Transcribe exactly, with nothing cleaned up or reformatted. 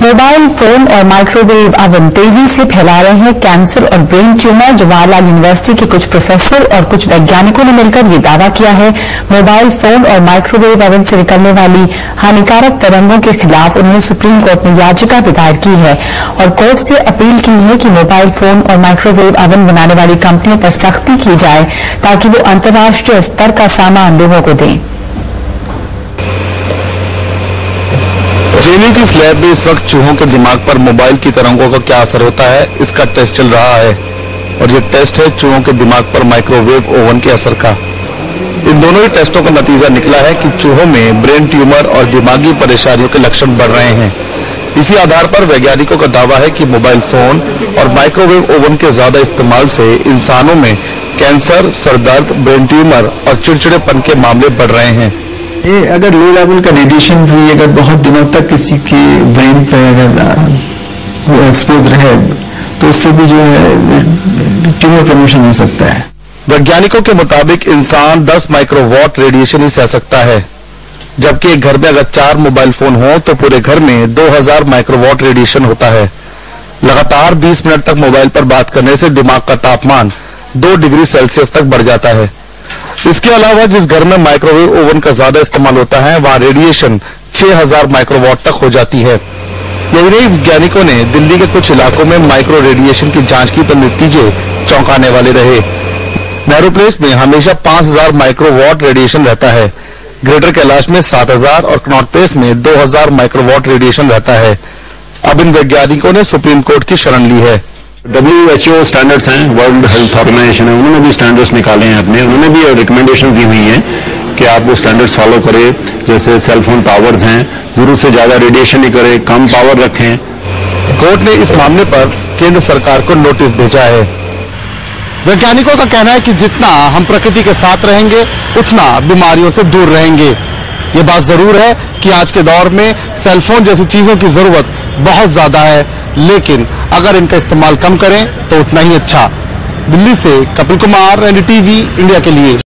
Mobile phone और microwave oven तेजी से फैला रहे हैं कैंसर और ब्रेन ट्यूमर। जवाहरलाल यूनिवर्सिटी के कुछ प्रोफेसर और कुछ वैज्ञानिकों ने मिलकर ये दावा किया है। मोबाइल फोन और माइक्रोवेव अवन से निकलने वाली हानिकारक तरंगों के खिलाफ उन्होंने सुप्रीम कोर्ट में याचिका दायर की है और कोर्ट से अपील की है कि मोबाइल फोन और माइक्रोवेव अवन बनाने वाली कंपनियों पर सख्ती की जाए ताकि वो अंतर्राष्ट्रीय स्तर का सामान लोगों को दें। जेएनयू की इस लैब में इस वक्त चूहों के दिमाग पर मोबाइल की तरंगों का क्या असर होता है, इसका टेस्ट चल रहा है और ये टेस्ट है चूहों के दिमाग पर माइक्रोवेव ओवन के असर का। इन दोनों ही टेस्टों का नतीजा निकला है कि चूहों में ब्रेन ट्यूमर और दिमागी परेशानियों के लक्षण बढ़ रहे हैं। इसी आधार पर वैज्ञानिकों का दावा है कि मोबाइल फोन और माइक्रोवेव ओवन के ज्यादा इस्तेमाल से इंसानों में कैंसर, सरदर्द, ब्रेन ट्यूमर और चिड़चिड़ेपन के मामले बढ़ रहे हैं। ये अगर लो लेवल का रेडिएशन भी अगर बहुत दिनों तक किसी के ब्रेन पे अगर वो एक्सपोज रहे तो उससे भी जो है ट्यूमर प्रमोशन हो सकता है। वैज्ञानिकों के मुताबिक इंसान दस माइक्रोवॉट रेडिएशन ही सह सकता है, जबकि एक घर में अगर चार मोबाइल फोन हो तो पूरे घर में दो हज़ार माइक्रोवॉट रेडिएशन होता है। लगातार बीस मिनट तक मोबाइल पर बात करने से दिमाग का तापमान दो डिग्री सेल्सियस तक बढ़ जाता है। इसके अलावा जिस घर में माइक्रोवेव ओवन का ज्यादा इस्तेमाल होता है वहाँ रेडिएशन छह हज़ार माइक्रोवॉट तक हो जाती है। यही वैज्ञानिकों ने दिल्ली के कुछ इलाकों में माइक्रो रेडिएशन की जांच की तो नतीजे चौंकाने वाले रहे। नैरोपेस में हमेशा पाँच हज़ार माइक्रोवॉट रेडिएशन रहता है, ग्रेटर कैलाश में सात हज़ार और कनॉट प्लेस में दो हज़ार माइक्रोवॉट रेडिएशन रहता है। अब इन वैज्ञानिकों ने सुप्रीम कोर्ट की शरण ली है। डब्ल्यू एच ओ स्टैंडर्ड्स हैं, वर्ल्ड हेल्थ ऑर्गेनाइजेशन है, उन्होंने भी स्टैंडर्ड्स निकाले हैं अपने, उन्होंने भी रिकमेंडेशन दी हुई हैं कि आप वो स्टैंडर्ड्स फॉलो करें। जैसे सेलफोन टावर्स हैं, जरूरत से ज्यादा रेडिएशन ही करें, कम पावर रखें। कोर्ट ने इस मामले पर केंद्र सरकार को नोटिस भेजा है। वैज्ञानिकों का कहना है कि जितना हम प्रकृति के साथ रहेंगे उतना बीमारियों से दूर रहेंगे। ये बात जरूर है कि आज के दौर में सेलफोन जैसी चीजों की जरूरत बहुत ज्यादा है, लेकिन अगर इनका इस्तेमाल कम करें तो उतना ही अच्छा। दिल्ली से कपिल कुमार, एनडीटीवी इंडिया के लिए।